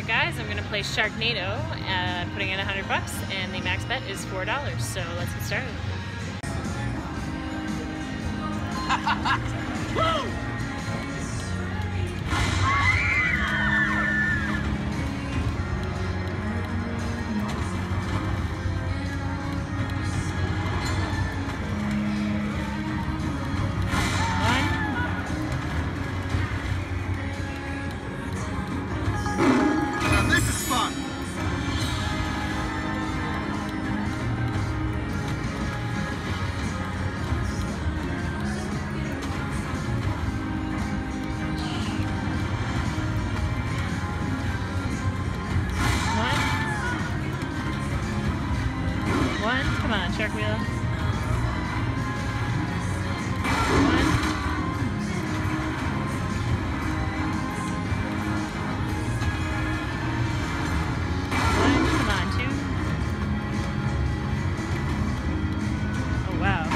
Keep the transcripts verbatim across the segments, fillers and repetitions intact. Alright guys, I'm going to play Sharknado, uh, putting in a hundred bucks, and the max bet is four dollars, so let's get started. Woo! Come on, shark wheel. One. One, come on, two. Oh, wow. Uh,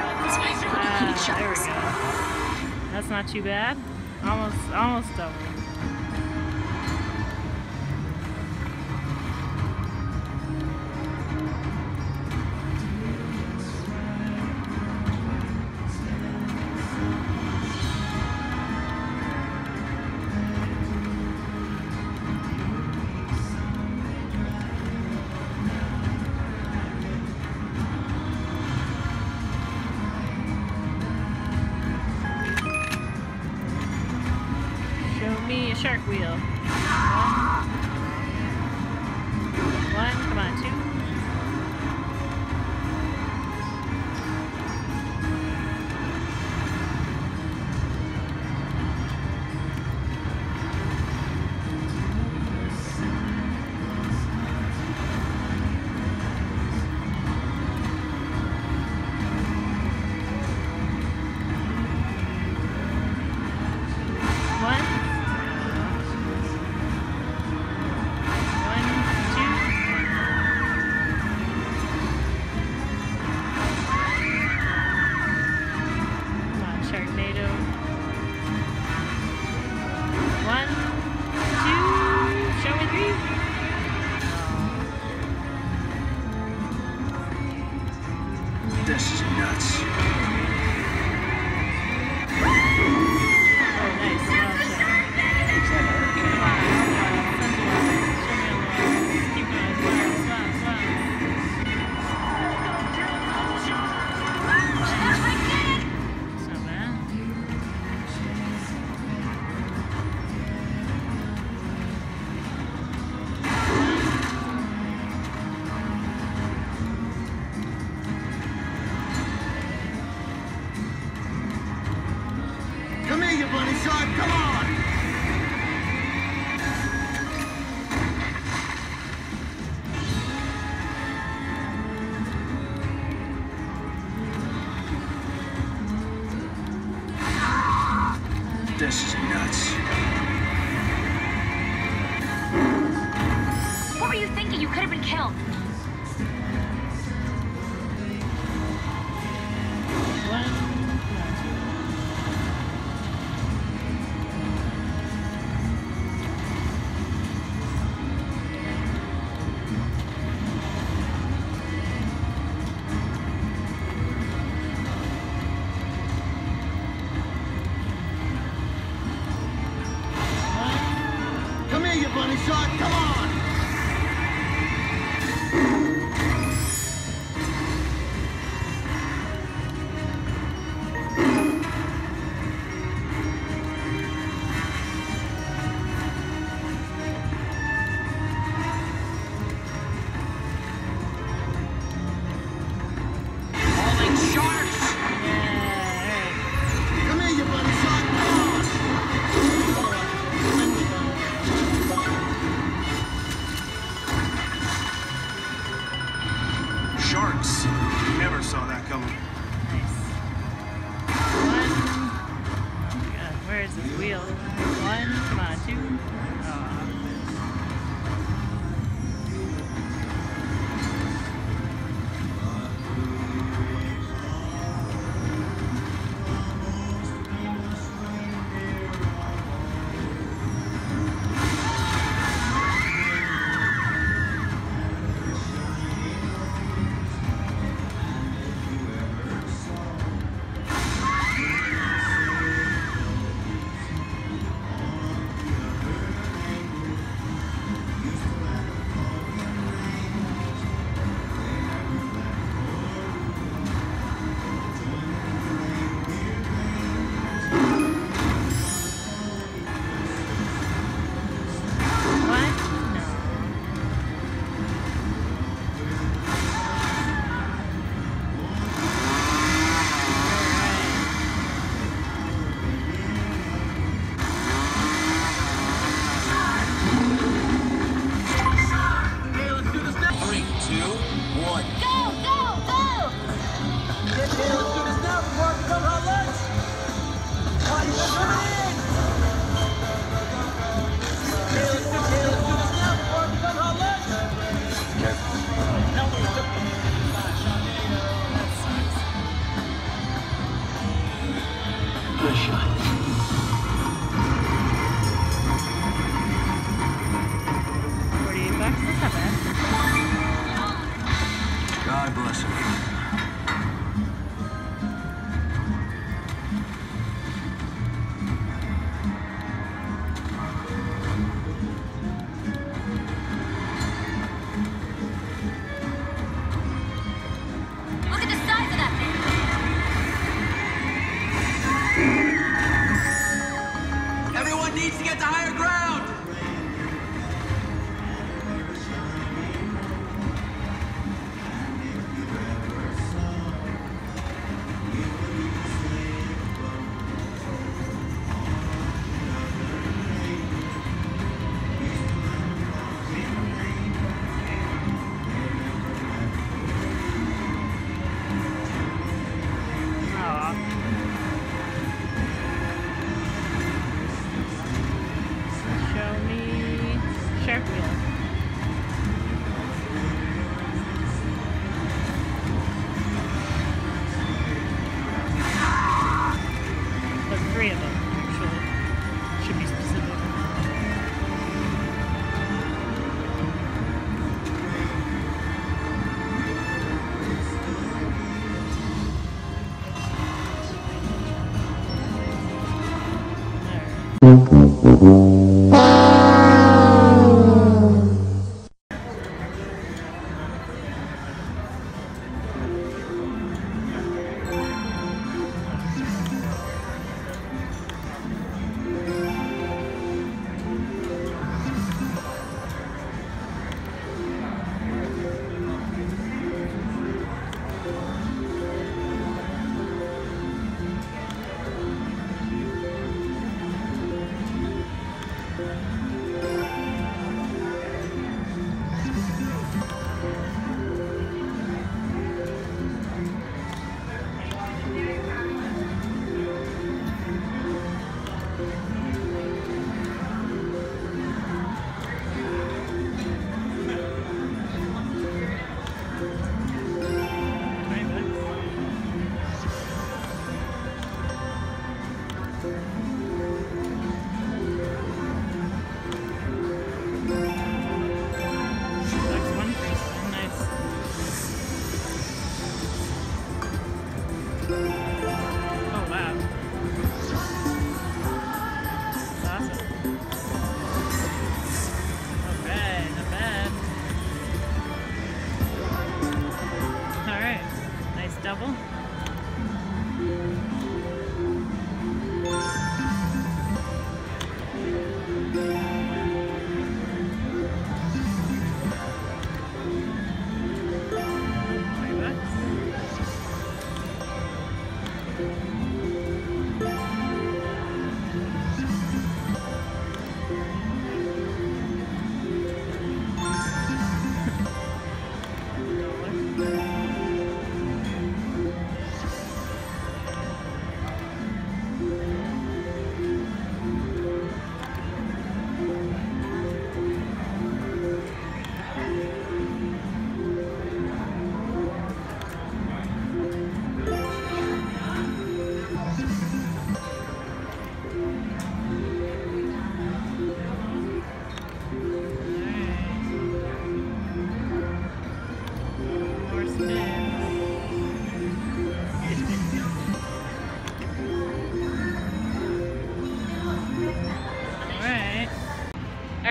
there we go. That's not too bad. Almost, almost double. Me a shark wheel. One. One, come on, two. This is nuts. Oh, nice. Wow. So bloody shark, come on! This is nuts. What were you thinking? You could have been killed. Bunny shark, come on! Holy sharks! Yeah. Come here, you bunny shark, come on! Come on.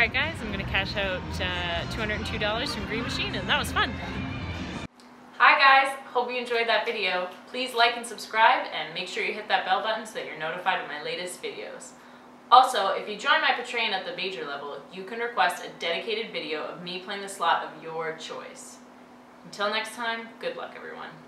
Alright guys, I'm going to cash out uh, two hundred two dollars from Green Machine, and that was fun. Hi guys, hope you enjoyed that video. Please like and subscribe, and make sure you hit that bell button so that you're notified of my latest videos. Also, if you join my Patreon at the major level, you can request a dedicated video of me playing the slot of your choice. Until next time, good luck everyone.